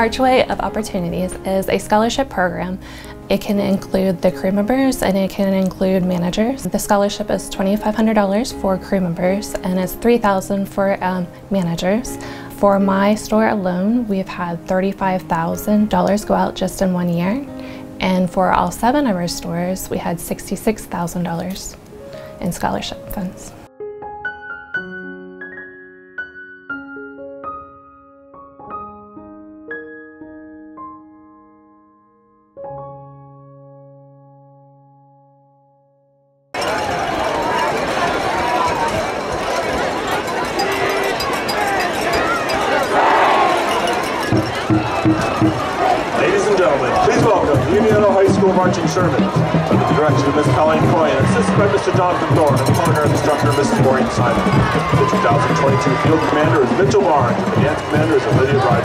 Archway of Opportunities is a scholarship program. It can include the crew members and it can include managers. The scholarship is $2,500 for crew members and it's $3,000 for managers. For my store alone, we've had $35,000 go out just in 1 year. And for all 7 of our stores, we had $66,000 in scholarship funds. Ladies and gentlemen, please welcome the Unioto High School Marching Shermans, under the direction of Miss Colleen Coyan, assisted by Mr. Jonathan Thorne, and partner instructor Miss D'Amourine Simon. The 2022 field commander is Mitchell Barnes, and the dance commander is Olivia Ryan.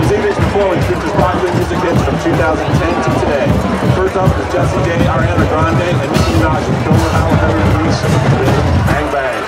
This evening's performance features popular music hits from 2010 to today. First up is Jesse Day, Ariana Grande, and Nicki Josh with Al Henry Bang Bang.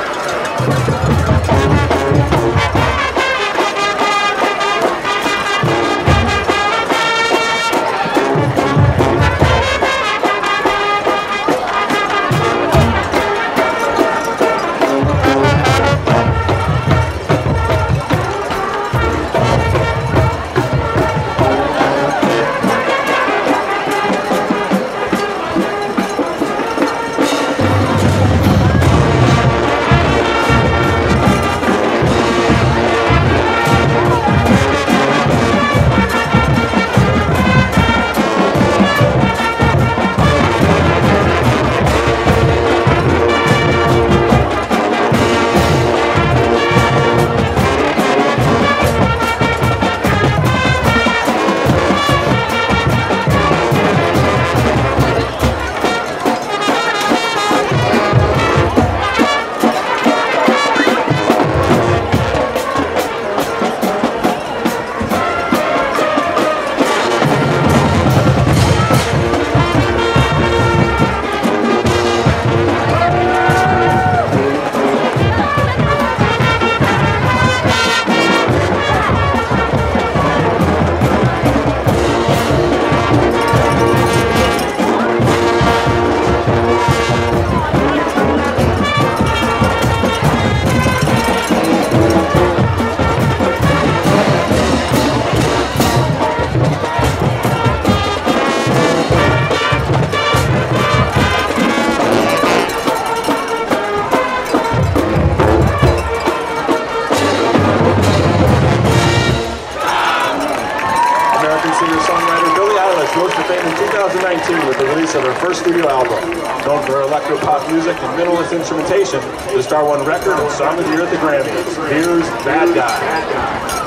Singer-songwriter Billy Eilish rose to fame in 2019 with the release of her first studio album. Known for her electro-pop music and minimalist instrumentation, the star won record and song of the year at the Grammys. Here's Bad Guy.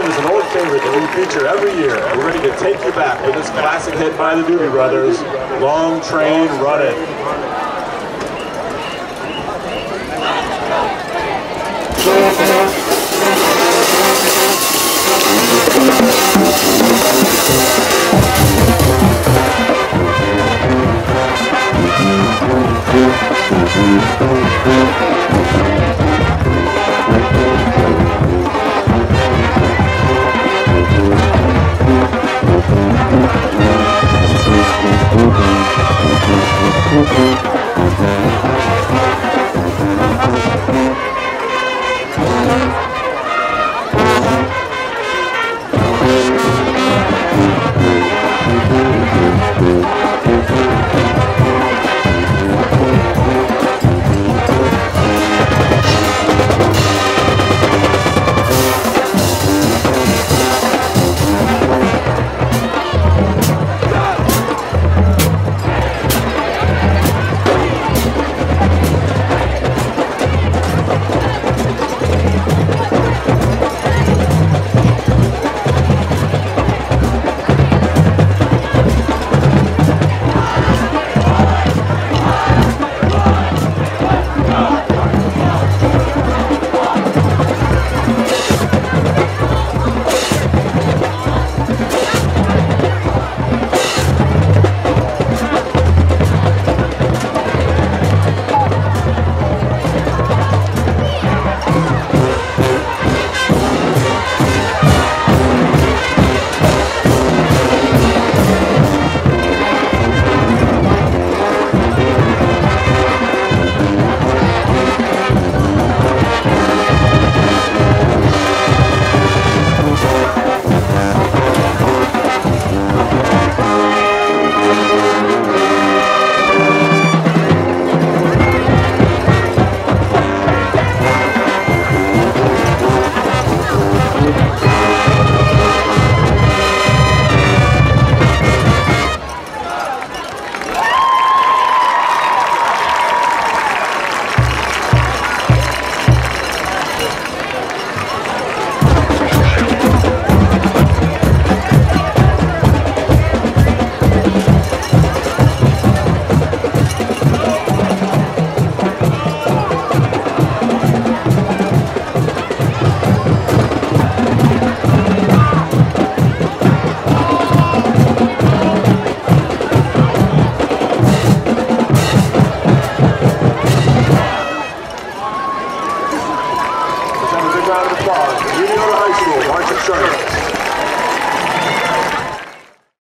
Austin is an old favorite that we feature every year. We're ready to take you back with this classic hit by the Doobie Brothers, Long Train Runnin'.